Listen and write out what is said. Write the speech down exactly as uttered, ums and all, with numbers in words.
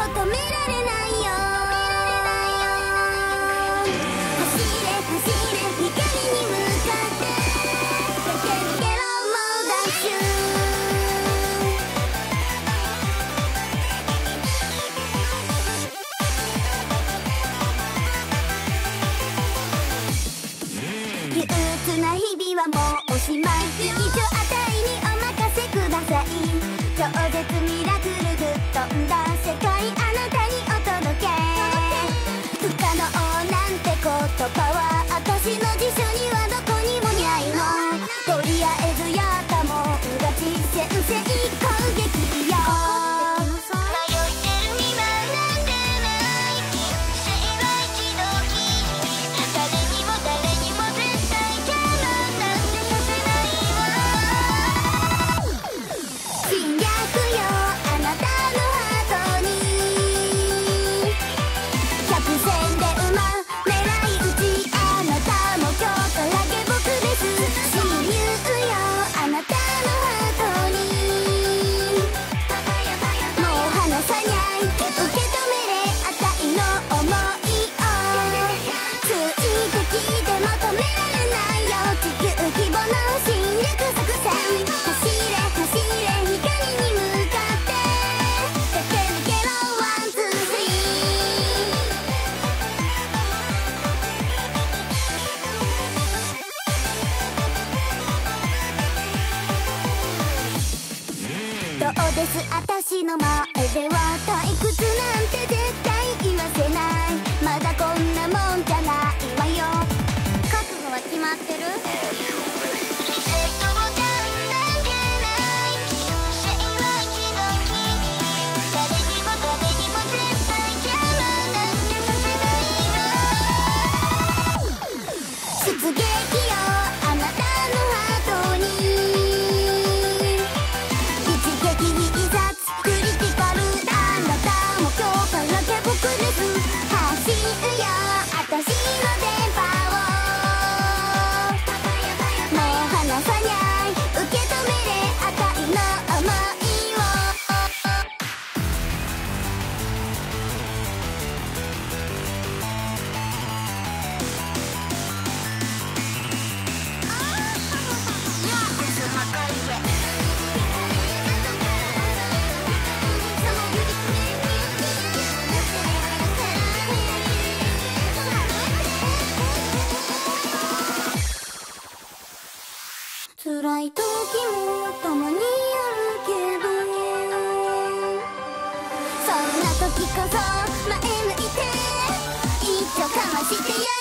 求められないよ。走れ走れ光に向かって駆け抜けろもうダッシュ。憂鬱な日々はもうおしまい。以上あたいにお任せください。超絶ミラクルぶっ飛んだ世界あなたにお届け。不可能なんて言葉は私の辞書にはどこにもないの。とりあえずやったもん勝ち先制攻撃よ。私の前では退屈なんて絶対言わせない。まだこんなもんじゃないわよ。覚悟は決まってる？リセットボタンなんてない。人生は一度きり。誰にも誰にも絶対邪魔なんてさせないの。出撃よあなたのハートに。辛い時もたまにあるけど、そんな時こそ前向いて一丁かましてやる。